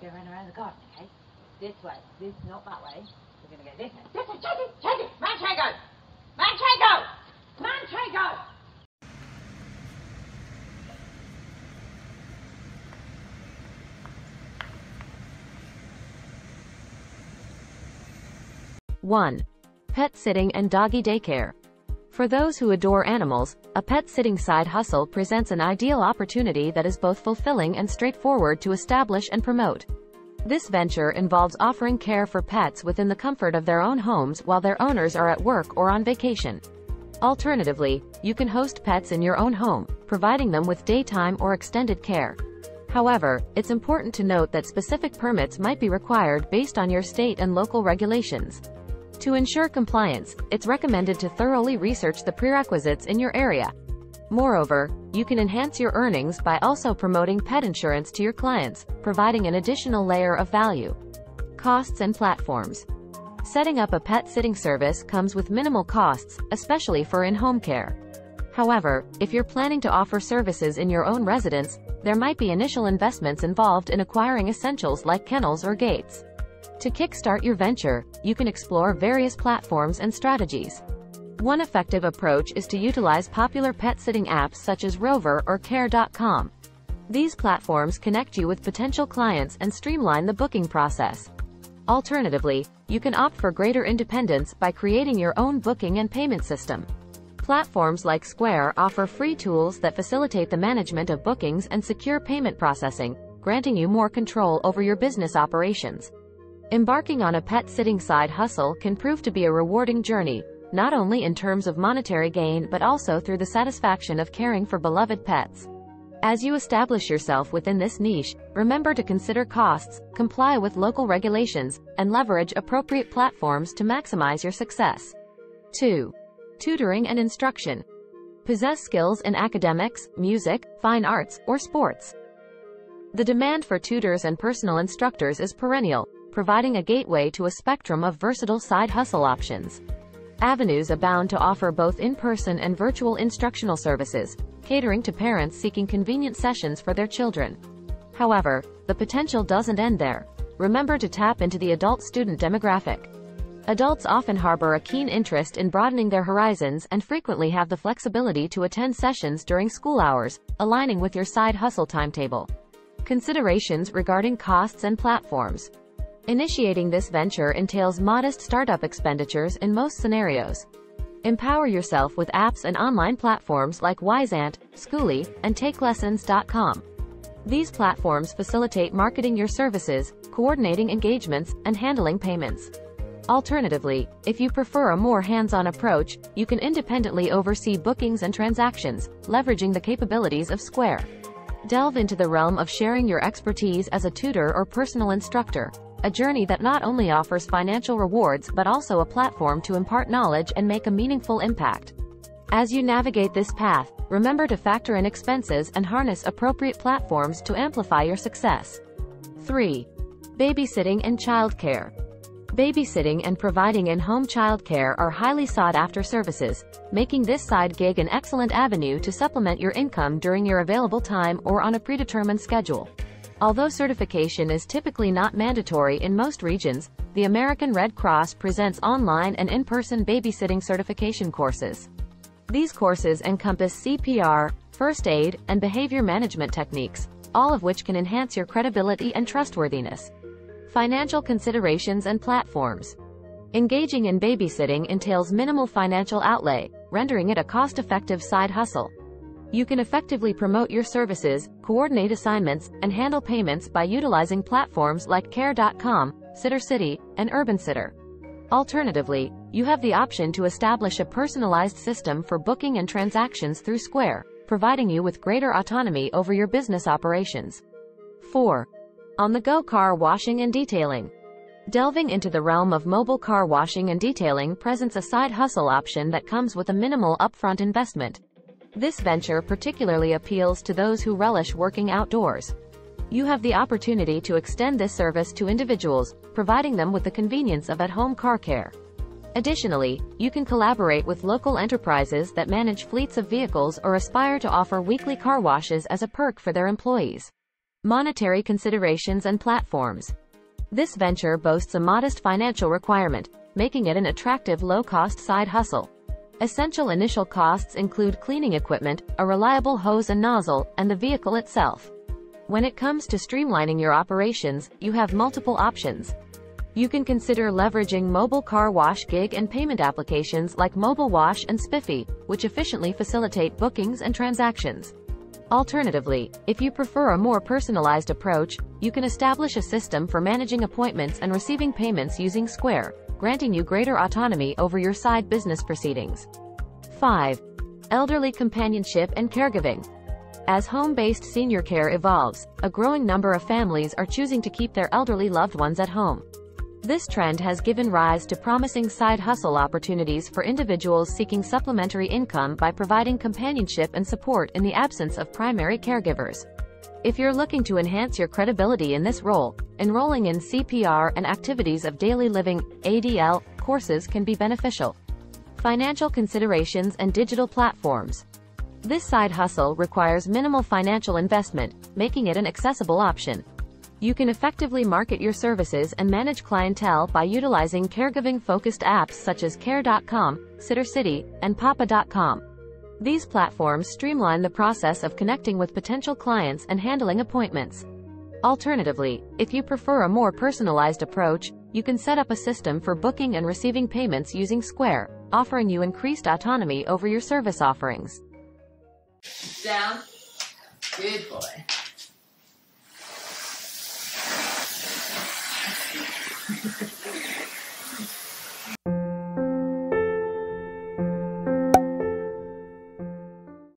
going to go around the garden, okay? This way. This, not that way. We're going to go this way. This way, check it, check it! Manchego! Manchego! Manchego! One. Pet sitting and doggy daycare. For those who adore animals, a pet sitting side hustle presents an ideal opportunity that is both fulfilling and straightforward to establish and promote. This venture involves offering care for pets within the comfort of their own homes while their owners are at work or on vacation. Alternatively, you can host pets in your own home, providing them with daytime or extended care. However, it's important to note that specific permits might be required based on your state and local regulations. To ensure compliance, it's recommended to thoroughly research the prerequisites in your area. Moreover, you can enhance your earnings by also promoting pet insurance to your clients, providing an additional layer of value. Costs and platforms. Setting up a pet sitting service comes with minimal costs, especially for in-home care. However, if you're planning to offer services in your own residence, there might be initial investments involved in acquiring essentials like kennels or gates. To kickstart your venture, you can explore various platforms and strategies. One effective approach is to utilize popular pet sitting apps such as Rover or Care.com. These platforms connect you with potential clients and streamline the booking process. Alternatively, you can opt for greater independence by creating your own booking and payment system. Platforms like Square offer free tools that facilitate the management of bookings and secure payment processing, granting you more control over your business operations. Embarking on a pet sitting side hustle can prove to be a rewarding journey, not only in terms of monetary gain but also through the satisfaction of caring for beloved pets. As you establish yourself within this niche, remember to consider costs, comply with local regulations, and leverage appropriate platforms to maximize your success. 2. Tutoring and instruction. Possess skills in academics, music, fine arts, or sports. The demand for tutors and personal instructors is perennial, providing a gateway to a spectrum of versatile side hustle options. Avenues abound to offer both in-person and virtual instructional services, catering to parents seeking convenient sessions for their children. However, the potential doesn't end there. Remember to tap into the adult student demographic. Adults often harbor a keen interest in broadening their horizons and frequently have the flexibility to attend sessions during school hours, aligning with your side hustle timetable. Considerations regarding costs and platforms. Initiating this venture entails modest startup expenditures in most scenarios. Empower yourself with apps and online platforms like Wiseant, Schoolie, and takelessons.com. These platforms facilitate marketing your services, coordinating engagements, and handling payments. Alternatively, if you prefer a more hands-on approach, you can independently oversee bookings and transactions, leveraging the capabilities of Square. Delve into the realm of sharing your expertise as a tutor or personal instructor, a journey that not only offers financial rewards but also a platform to impart knowledge and make a meaningful impact. As you navigate this path, remember to factor in expenses and harness appropriate platforms to amplify your success. 3. Babysitting and childcare. Babysitting and providing in-home childcare are highly sought-after services, making this side gig an excellent avenue to supplement your income during your available time or on a predetermined schedule. Although certification is typically not mandatory in most regions, the American Red Cross presents online and in-person babysitting certification courses. These courses encompass CPR, first aid, and behavior management techniques, all of which can enhance your credibility and trustworthiness. Financial considerations and platforms. Engaging in babysitting entails minimal financial outlay, rendering it a cost-effective side hustle. You can effectively promote your services, coordinate assignments, and handle payments by utilizing platforms like Care.com, Sittercity, and Urban Sitter. Alternatively, you have the option to establish a personalized system for booking and transactions through Square, providing you with greater autonomy over your business operations. 4. On-the-go car washing and detailing. Delving into the realm of mobile car washing and detailing presents a side hustle option that comes with a minimal upfront investment. This venture particularly appeals to those who relish working outdoors. You have the opportunity to extend this service to individuals, providing them with the convenience of at-home car care. Additionally, you can collaborate with local enterprises that manage fleets of vehicles or aspire to offer weekly car washes as a perk for their employees. monetary considerations and platforms. This venture boasts a modest financial requirement, making it an attractive low-cost side hustle. Essential initial costs include cleaning equipment, a reliable hose and nozzle, and the vehicle itself. When it comes to streamlining your operations, you have multiple options. You can consider leveraging mobile car wash gig and payment applications like Mobile Wash and Spiffy, which efficiently facilitate bookings and transactions. Alternatively, if you prefer a more personalized approach, you can establish a system for managing appointments and receiving payments using Square, granting you greater autonomy over your side business proceedings. 5. Elderly companionship and caregiving. As home-based senior care evolves, a growing number of families are choosing to keep their elderly loved ones at home. This trend has given rise to promising side hustle opportunities for individuals seeking supplementary income by providing companionship and support in the absence of primary caregivers. If you're looking to enhance your credibility in this role, enrolling in CPR and activities of daily living (ADL) courses can be beneficial. Financial considerations and digital platforms. This side hustle requires minimal financial investment, making it an accessible option. You can effectively market your services and manage clientele by utilizing caregiving-focused apps such as Care.com, Sittercity, and Papa.com. These platforms streamline the process of connecting with potential clients and handling appointments. Alternatively, if you prefer a more personalized approach, you can set up a system for booking and receiving payments using Square, offering you increased autonomy over your service offerings. Down. Good boy.